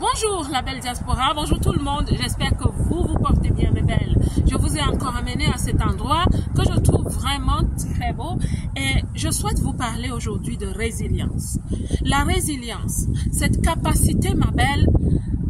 Bonjour la belle diaspora, bonjour tout le monde, j'espère que vous vous portez bien mes belles. Je vous ai encore amené à cet endroit que je trouve vraiment très beau et je souhaite vous parler aujourd'hui de résilience. La résilience, cette capacité ma belle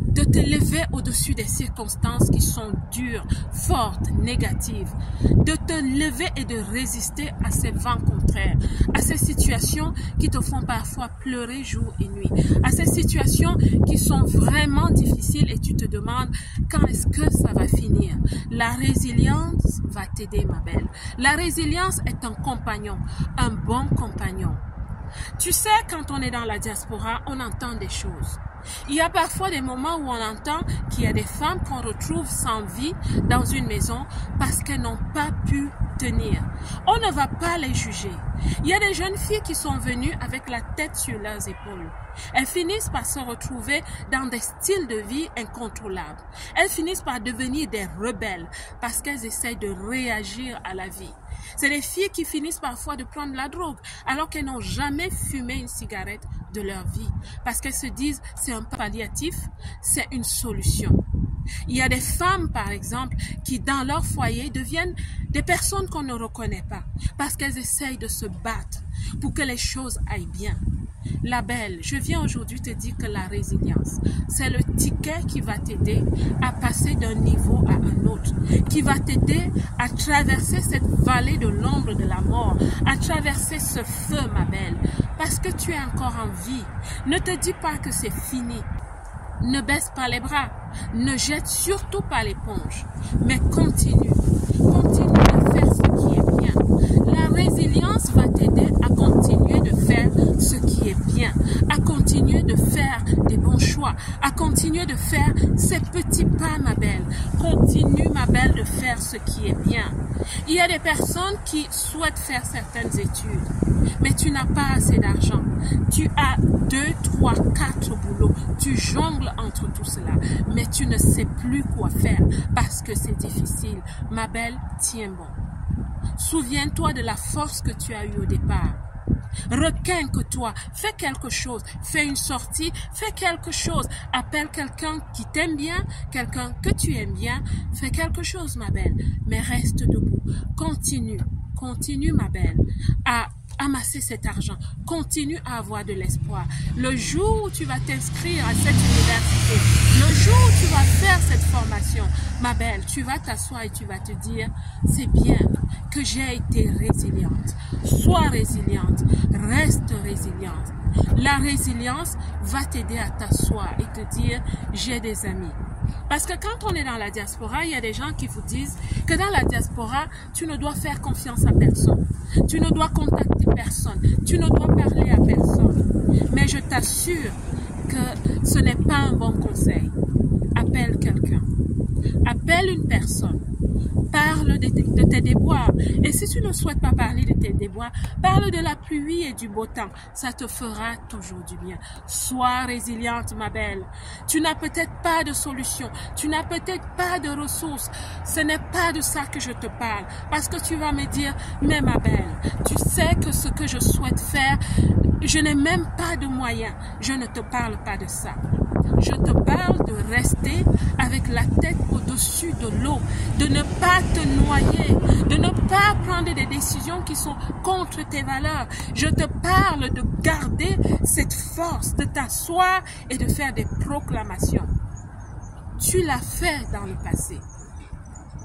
de te lever au-dessus des circonstances qui sont dures, fortes, négatives, de te lever et de résister à ces vents contraires, à ces situations qui te font parfois pleurer jour et nuit, à ces situations qui sont vraiment difficiles et tu te demandes quand est-ce que ça va finir. La résilience va t'aider ma belle. La résilience est un compagnon, un bon compagnon. Tu sais, quand on est dans la diaspora, on entend des choses. Il y a parfois des moments où on entend qu'il y a des femmes qu'on retrouve sans vie dans une maison parce qu'elles n'ont pas pu tenir. On ne va pas les juger. Il y a des jeunes filles qui sont venues avec la tête sur leurs épaules. Elles finissent par se retrouver dans des styles de vie incontrôlables. Elles finissent par devenir des rebelles parce qu'elles essayent de réagir à la vie. C'est des filles qui finissent parfois de prendre la drogue alors qu'elles n'ont jamais fumé une cigarette de leur vie parce qu'elles se disent c'est un palliatif, c'est une solution. Il y a des femmes, par exemple, qui dans leur foyer deviennent des personnes qu'on ne reconnaît pas parce qu'elles essayent de se battre pour que les choses aillent bien. La belle, je viens aujourd'hui te dire que la résilience, c'est le ticket qui va t'aider à passer d'un niveau à un autre, qui va t'aider à traverser cette vallée de l'ombre de la mort, à traverser ce feu, ma belle, parce que tu es encore en vie. Ne te dis pas que c'est fini. Ne baisse pas les bras, ne jette surtout pas l'éponge, mais continue, continue à faire ce qui est bien. La résilience va t'aider à continuer de faire ce qui est bien, à continuer de faire des bons choix, à continuer de faire ces petits pas, ma belle. Continue, ma belle, de faire ce qui est bien. Il y a des personnes qui souhaitent faire certaines études, mais tu n'as pas assez d'argent. Tu as 2, 3, 4 boulots. Tu jongles entre tout cela, mais tu ne sais plus quoi faire parce que c'est difficile. Ma belle, tiens bon. Souviens-toi de la force que tu as eue au départ. Requinque-toi, fais quelque chose, fais une sortie, fais quelque chose, appelle quelqu'un qui t'aime bien, quelqu'un que tu aimes bien, fais quelque chose ma belle, mais reste debout, continue, continue ma belle à amasser cet argent, continue à avoir de l'espoir. Le jour où tu vas t'inscrire à cette université, le jour où tu vas faire cette formation, ma belle, tu vas t'asseoir et tu vas te dire, c'est bien que j'ai été résiliente. Sois résiliente, reste résiliente. La résilience va t'aider à t'asseoir et te dire, j'ai des amis. Parce que quand on est dans la diaspora, il y a des gens qui vous disent que dans la diaspora, tu ne dois faire confiance à personne. Tu ne dois contacter personne. Tu ne dois parler à personne. Mais je t'assure que ce n'est pas un bon conseil. Appelle quelqu'un. Appelle une personne. Parle de tes déboires. Et si tu ne souhaites pas parler de tes déboires, parle de la pluie et du beau temps. Ça te fera toujours du bien. Sois résiliente, ma belle. Tu n'as peut-être pas de solution. Tu n'as peut-être pas de ressources. Ce n'est pas de ça que je te parle. Parce que tu vas me dire, mais ma belle, tu sais que ce que je souhaite faire, je n'ai même pas de moyens. Je ne te parle pas de ça. Je te parle de rester avec la tête au-dessus de l'eau, de ne pas te noyer, de ne pas prendre des décisions qui sont contre tes valeurs. Je te parle de garder cette force, de t'asseoir et de faire des proclamations. Tu l'as fait dans le passé.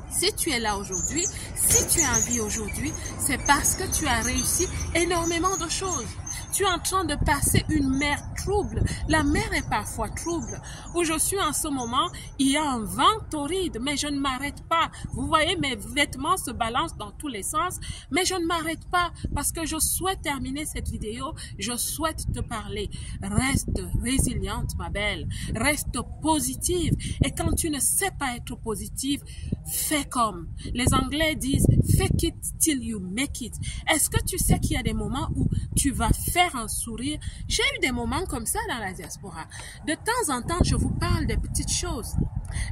Si tu es là aujourd'hui, si tu es en vie aujourd'hui, c'est parce que tu as réussi énormément de choses. Tu es en train de passer une mer trouble. La mer est parfois trouble. Où je suis en ce moment, il y a un vent torride, mais je ne m'arrête pas. Vous voyez, mes vêtements se balancent dans tous les sens, mais je ne m'arrête pas parce que je souhaite terminer cette vidéo. Je souhaite te parler. Reste résiliente, ma belle. Reste positive. Et quand tu ne sais pas être positive, fais comme. Les Anglais disent « fake it till you make it ». Est-ce que tu sais qu'il y a des moments où tu vas faire un sourire? J'ai eu des moments comme ça dans la diaspora. De temps en temps, je vous parle des petites choses.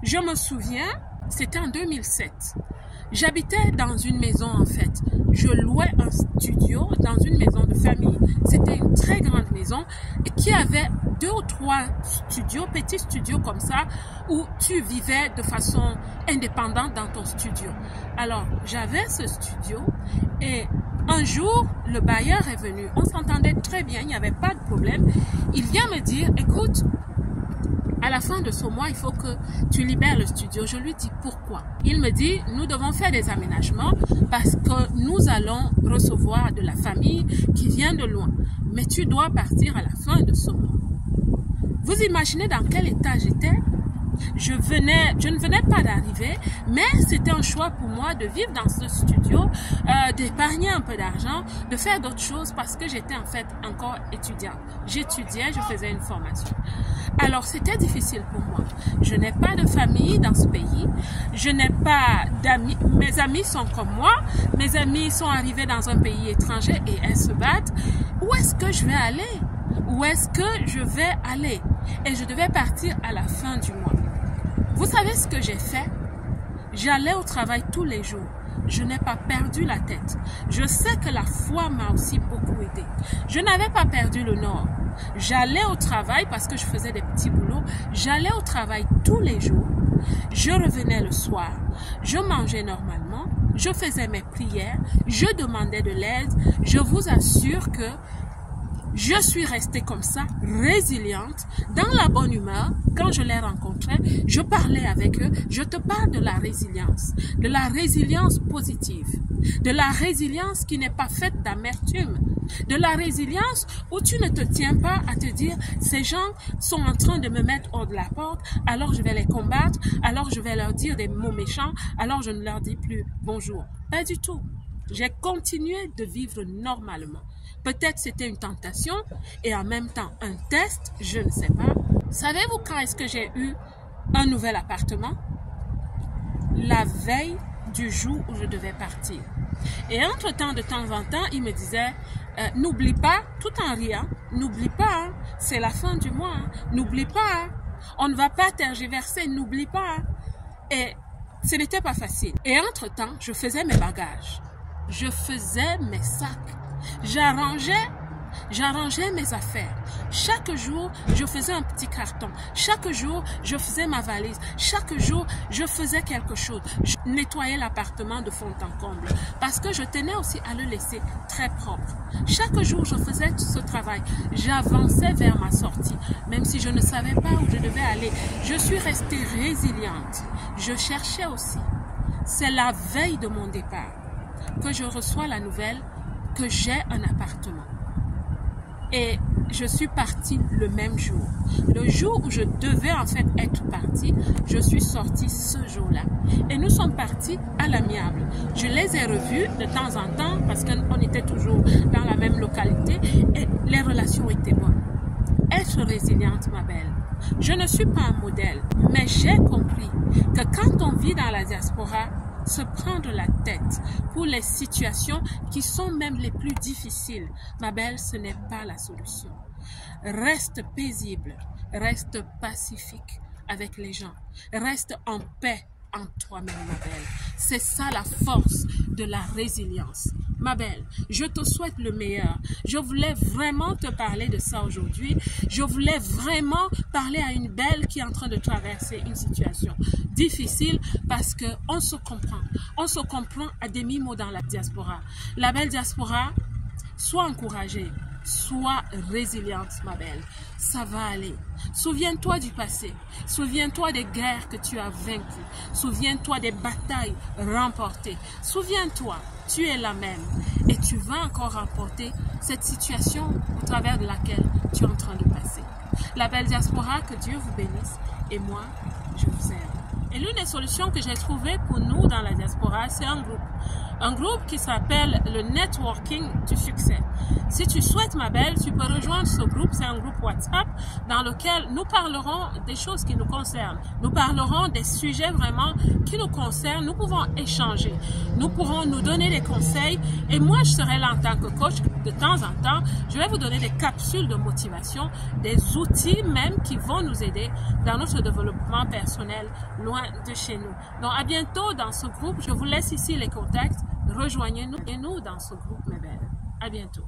Je me souviens, c'était en 2007. J'habitais dans une maison en fait. Je louais un studio dans une maison de famille. C'était une très grande maison qui avait 2 ou 3 studios, petits studios comme ça, où tu vivais de façon indépendante dans ton studio. Alors, j'avais ce studio et un jour, le bailleur est venu. On s'entendait très bien, il n'y avait pas de problème. Il vient me dire, écoute, à la fin de ce mois, il faut que tu libères le studio. Je lui dis pourquoi. Il me dit, nous devons faire des aménagements parce que nous allons recevoir de la famille qui vient de loin. Mais tu dois partir à la fin de ce mois. Vous imaginez dans quel état j'étais? Je ne venais pas d'arriver, mais c'était un choix pour moi de vivre dans ce studio, d'épargner un peu d'argent, de faire d'autres choses parce que j'étais en fait encore étudiante. J'étudiais, je faisais une formation. Alors c'était difficile pour moi. Je n'ai pas de famille dans ce pays, je n'ai pas d'amis. Mes amis sont comme moi, mes amis sont arrivés dans un pays étranger et elles se battent. Où est-ce que je vais aller? Où est-ce que je vais aller? Et je devais partir à la fin du mois. Vous savez ce que j'ai fait? J'allais au travail tous les jours. Je n'ai pas perdu la tête. Je sais que la foi m'a aussi beaucoup aidé. Je n'avais pas perdu le nord. J'allais au travail parce que je faisais des petits boulots. J'allais au travail tous les jours. Je revenais le soir. Je mangeais normalement. Je faisais mes prières. Je demandais de l'aide. Je vous assure que je suis restée comme ça, résiliente, dans la bonne humeur. Quand je les rencontrais, je parlais avec eux. Je te parle de la résilience positive, de la résilience qui n'est pas faite d'amertume, de la résilience où tu ne te tiens pas à te dire « ces gens sont en train de me mettre hors de la porte, alors je vais les combattre, alors je vais leur dire des mots méchants, alors je ne leur dis plus bonjour ». Pas du tout. J'ai continué de vivre normalement. Peut-être c'était une tentation et en même temps un test, je ne sais pas. Savez-vous quand est-ce que j'ai eu un nouvel appartement? La veille du jour où je devais partir. Et entre-temps, de temps en temps, il me disait, n'oublie pas, tout en riant, n'oublie pas, hein, c'est la fin du mois, hein, n'oublie pas, hein, on ne va pas tergiverser, n'oublie pas. Hein. Et ce n'était pas facile. Et entre-temps, je faisais mes bagages. Je faisais mes sacs, j'arrangeais mes affaires. Chaque jour, je faisais un petit carton. Chaque jour, je faisais ma valise. Chaque jour, je faisais quelque chose. Je nettoyais l'appartement de fond en comble parce que je tenais aussi à le laisser très propre. Chaque jour, je faisais ce travail. J'avançais vers ma sortie, même si je ne savais pas où je devais aller. Je suis restée résiliente. Je cherchais aussi. C'est la veille de mon départ que je reçois la nouvelle que j'ai un appartement. Et je suis partie le même jour. Le jour où je devais en fait être partie, je suis sortie ce jour-là. Et nous sommes partis à l'amiable. Je les ai revus de temps en temps parce qu'on était toujours dans la même localité et les relations étaient bonnes. Être résiliente, ma belle. Je ne suis pas un modèle, mais j'ai compris que quand on vit dans la diaspora, se prendre la tête pour les situations qui sont même les plus difficiles, ma belle, ce n'est pas la solution. Reste paisible, reste pacifique avec les gens, reste en paix en toi-même, ma belle. C'est ça la force de la résilience. Ma belle, je te souhaite le meilleur. Je voulais vraiment te parler de ça aujourd'hui. Je voulais vraiment parler à une belle qui est en train de traverser une situation difficile parce qu'on se comprend. On se comprend à demi-mot dans la diaspora. La belle diaspora, sois encouragée, sois résiliente, ma belle. Ça va aller. Souviens-toi du passé. Souviens-toi des guerres que tu as vaincues. Souviens-toi des batailles remportées. Souviens-toi, tu es la même et tu vas encore remporter cette situation au travers de laquelle tu es en train de passer. La belle diaspora, que Dieu vous bénisse et moi, je vous aime. Et l'une des solutions que j'ai trouvées pour nous dans la diaspora, c'est un groupe. un groupe qui s'appelle le Networking du Succès. Si tu souhaites, ma belle, tu peux rejoindre ce groupe. C'est un groupe WhatsApp dans lequel nous parlerons des choses qui nous concernent. Nous parlerons des sujets vraiment qui nous concernent. Nous pouvons échanger. Nous pourrons nous donner des conseils. Et moi, je serai là en tant que coach. De temps en temps, je vais vous donner des capsules de motivation, des outils même qui vont nous aider dans notre développement personnel loin de chez nous. Donc, à bientôt dans ce groupe. Je vous laisse ici les contacts. Rejoignez-nous dans ce groupe, mes belles. À bientôt.